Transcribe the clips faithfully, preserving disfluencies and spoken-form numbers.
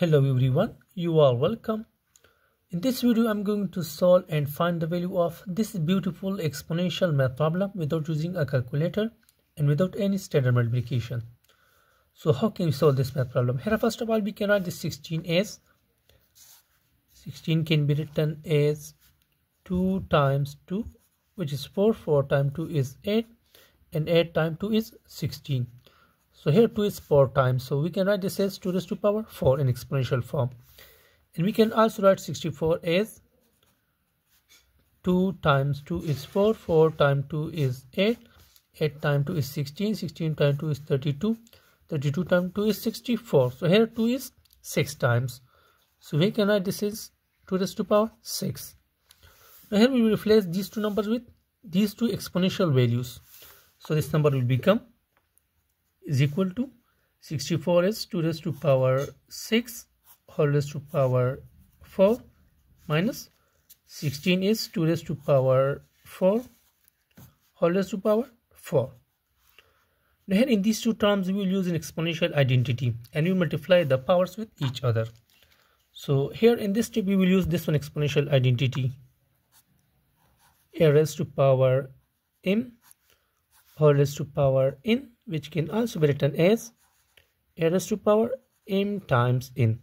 Hello everyone, you are welcome. In this video I'm going to solve and find the value of this beautiful exponential math problem without using a calculator and without any standard multiplication. So how can we solve this math problem? Here first of all we can write this sixteen as sixteen can be written as two times two, which is four, four times two is eight, and eight times two is sixteen. So here two is four times, so we can write this as two raised to power four in exponential form. And we can also write sixty-four as two times two is four, four times two is eight, eight times two is sixteen, sixteen times two is thirty-two, thirty-two times two is sixty-four. So here two is six times. So we can write this as two raised to power six. Now here we will replace these two numbers with these two exponential values. So this number will become is equal to sixty-four is two raised to power six all raised to power four minus sixteen is two raised to power four all raised to power four. Now here in these two terms we will use an exponential identity and we multiply the powers with each other. So here in this step we will use this one exponential identity, a raised to power m all raised to power n, which can also be written as a raised to power m times n.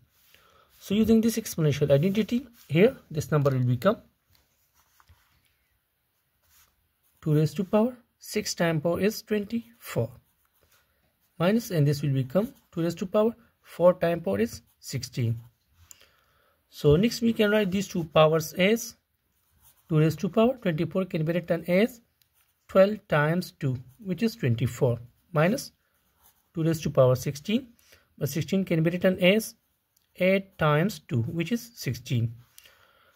So using this exponential identity, here this number will become two raised to power six times power is twenty-four minus, and this will become two raised to power four times power is sixteen. So next we can write these two powers as two raised to power twenty-four can be written as twelve times two, which is twenty-four, minus two raised to power sixteen, but sixteen can be written as eight times two, which is sixteen.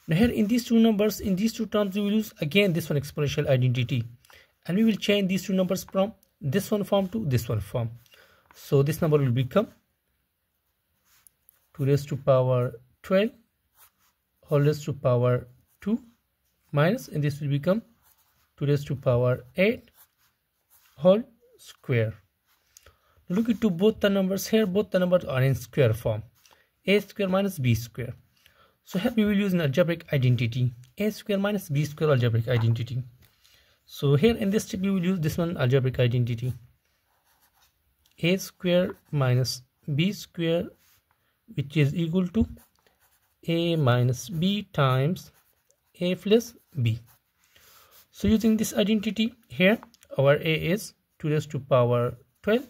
Now here in these two numbers, in these two terms we will use again this one exponential identity, and we will change these two numbers from this one form to this one form. So this number will become two raised to power twelve all raised to power two minus, and this will become two raised to power eight whole square. Look into both the numbers here. Both the numbers are in square form, a square minus b square. So here we will use an algebraic identity, a square minus b square algebraic identity. So here in this step we will use this one algebraic identity, a square minus b square, which is equal to a minus b times a plus b. So using this identity, here our a is two raised to power twelve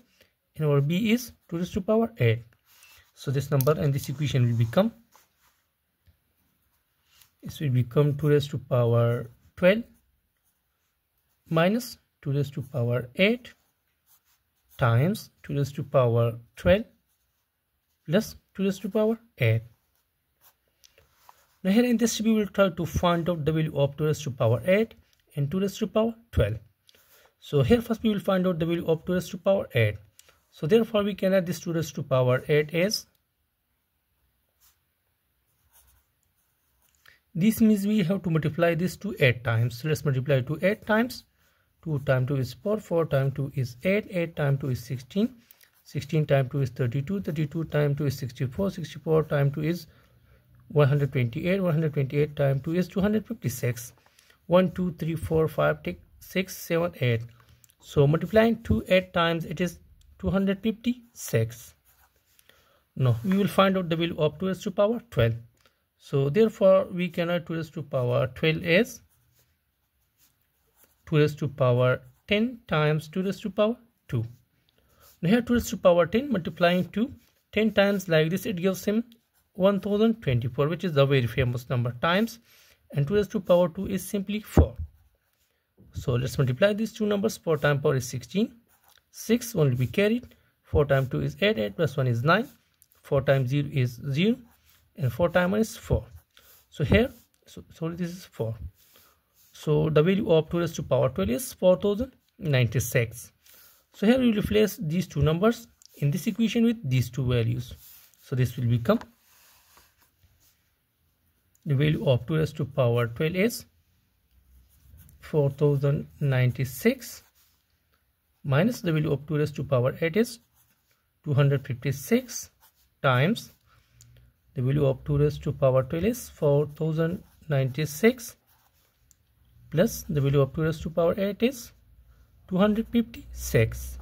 and our b is two raised to power eight. So this number and this equation will become this will become two raised to power twelve minus two raised to power eight times two raised to power twelve plus two raised to power eight. Now here in this we will try to find out the value of two raised to power eight and two raised to power twelve. So here first we will find out the value of two raised to power eight. So therefore we can add this two raised to power eight as, this means we have to multiply this to eight times. So let's multiply to eight times. two times two is four, four times two is eight, eight times two is sixteen, sixteen times two is thirty-two, thirty-two times two is sixty-four, sixty-four times two is one hundred twenty-eight, one hundred twenty-eight times two is two hundred fifty-six. one, two, three, four, five, six, seven, eight. So multiplying to eight times it is two hundred fifty-six. Now we will find out the value of two raised to power twelve. So therefore we can write two raised to power twelve as two raised to power ten times two raised to power two. Now here two raised to power ten multiplying to ten times like this, it gives him one thousand twenty-four, which is a very famous number, times, and two raised to power two is simply four. So let's multiply these two numbers. four times power is sixteen, six one will be carried, four times two is eight, eight plus one is nine, four times zero is zero, and four times one is four. So here, so, so this is four. So the value of two raised to power twelve is four thousand ninety-six. So here we will replace these two numbers in this equation with these two values. So this will become the value of two raised to power twelve is four thousand ninety-six minus the value of two raised to power eight is two hundred fifty-six times The value of two raised to power twelve is four thousand ninety-six plus the value of two raised to power eight is two hundred fifty-six.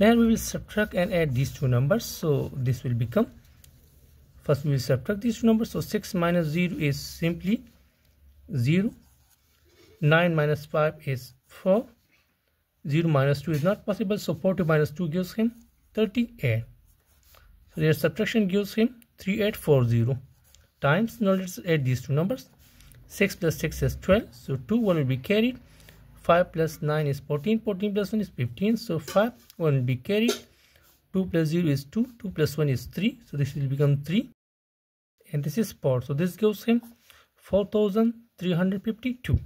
Now we will subtract and add these two numbers. So this will become, first we will subtract these two numbers. So six minus zero is simply zero. nine minus five is four. zero minus two is not possible. So forty minus two gives him thirty-eight. So their subtraction gives him thirty-eight forty times. Now let's add these two numbers. six plus six is twelve. So two, one will be carried. five plus nine is fourteen. fourteen plus one is fifteen. So five, one will be carried. two plus zero is two. two plus one is three. So this will become three. And this is four. So this gives him four thousand three hundred fifty-two.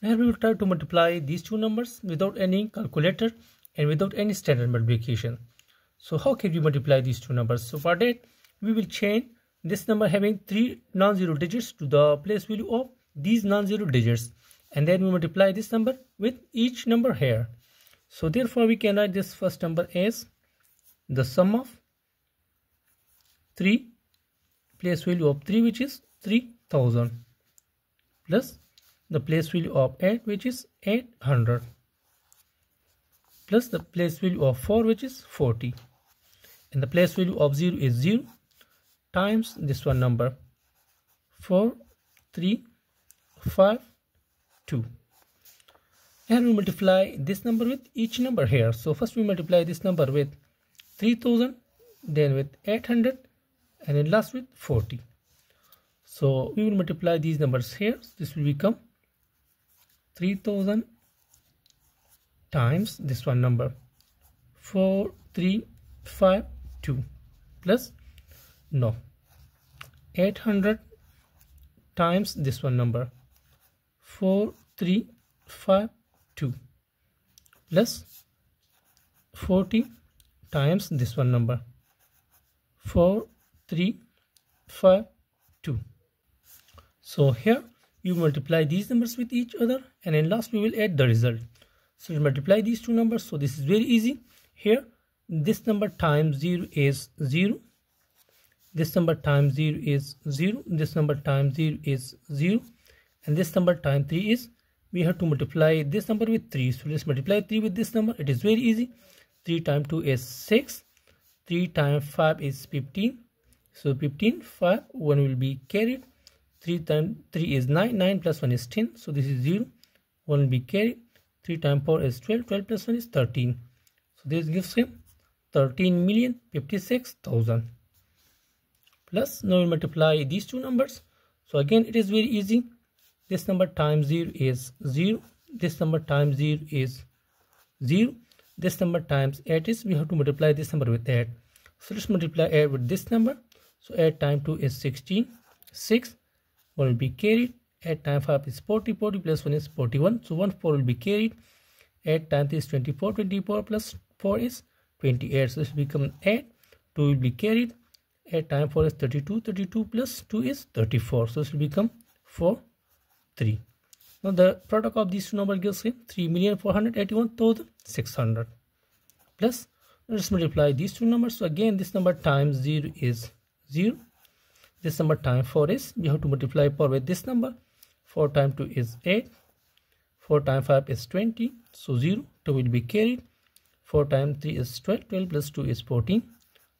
Now we will try to multiply these two numbers without any calculator and without any standard multiplication. So how can we multiply these two numbers? So for that, we will change this number having three non-zero digits to the place value of these non-zero digits. And then we multiply this number with each number here. So therefore, we can write this first number as the sum of three, place value of three, which is three thousand, plus the place value of eight, which is eight hundred, plus the place value of four, which is forty, and the place value of zero is zero, times this one number four, three, five, two. And we multiply this number with each number here. So first we multiply this number with three thousand, then with eight hundred, and then last with forty. So we will multiply these numbers here. This will become three thousand times this one number four, three, five, two, plus no eight hundred times this one number four, three, five, two, plus forty times this one number four, three, five, two. So here you multiply these numbers with each other, and then last we will add the result. So you multiply these two numbers. So this is very easy. Here this number times zero is zero, this number times zero is zero, this number times zero is zero, and this number times three is, we have to multiply this number with three. So let's multiply three with this number. It is very easy. Three times two is six, three times five is fifteen. So fifteen, five, one will be carried. Three times three is nine, nine plus one is ten, so this is zero, one will be carried. Three times four is twelve, twelve plus one is thirteen. So this gives him thirteen million fifty-six thousand. Plus now we multiply these two numbers. So again it is very easy. This number times zero is zero, this number times zero is zero, this number times eight is, we have to multiply this number with eight. So let's multiply eight with this number. So eight times two is sixteen, six, one will be carried. Eight times five is forty, forty plus one is forty-one, so one, four will be carried. Eight times three is twenty-four, twenty-four plus four is twenty-eight, so this will become eight. Two will be carried. Eight times four is thirty-two, thirty-two plus two is thirty-four, so this will become four, three. Now the product of these two numbers gives him three million four hundred eighty-one thousand six hundred. Plus let's multiply these two numbers. So again this number times zero is zero, this number times four is, we have to multiply four with this number. Four times two is eight, four times five is twenty, so zero, two will be carried. Four times three is twelve, twelve plus two is fourteen,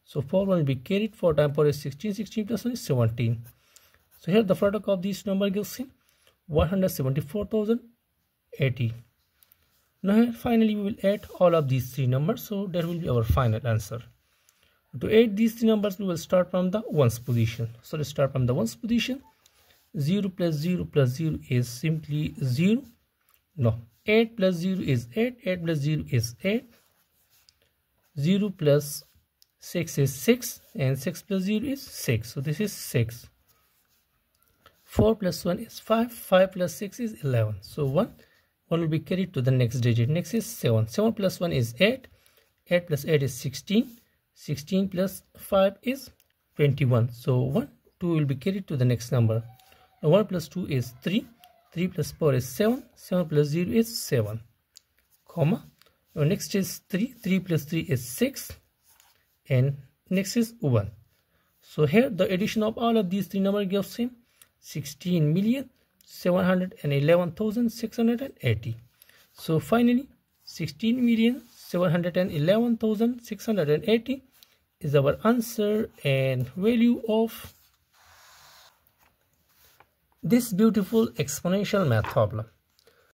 so four, one will be carried. Four times four is sixteen, sixteen plus one is seventeen. So here the product of these number gives him one hundred seventy-four thousand eighty. Now here finally we will add all of these three numbers, so that will be our final answer. To add these three numbers, we will start from the ones position. So let's start from the ones position. Zero plus zero plus zero is simply zero. No, eight plus zero is eight, eight plus zero is eight. Zero plus six is six, and six plus zero is six, so this is six. Four plus one is five, five plus six is eleven, so one, one will be carried to the next digit. Next is seven, seven plus one is eight, eight plus eight is sixteen, sixteen plus five is twenty-one, so one, two will be carried to the next number. Now one plus two is three, three plus four is seven, seven plus zero is seven, comma. Now next is three, three plus three is six, and next is one. So here the addition of all of these three numbers gives him sixteen million seven hundred eleven thousand six hundred eighty. So finally sixteen million seven hundred eleven thousand six hundred eighty is our answer and value of this beautiful exponential math problem.